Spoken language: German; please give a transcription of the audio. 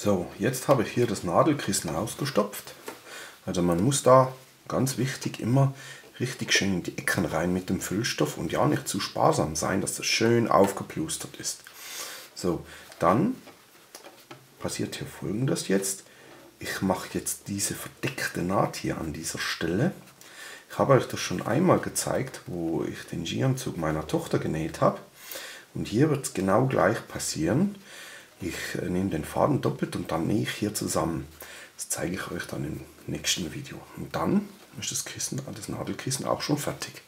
So, jetzt habe ich hier das Nadelkissen ausgestopft. Also man muss da ganz wichtig immer richtig schön in die Ecken rein mit dem Füllstoff und ja nicht zu sparsam sein, dass das schön aufgeplustert ist. So, dann passiert hier Folgendes jetzt. Ich mache jetzt diese verdeckte Naht hier an dieser Stelle. Ich habe euch das schon einmal gezeigt, wo ich den Skianzug meiner Tochter genäht habe. Und hier wird es genau gleich passieren. Ich nehme den Faden doppelt und dann nähe ich hier zusammen. Das zeige ich euch dann im nächsten Video. Und dann ist das Nadelkissen auch schon fertig.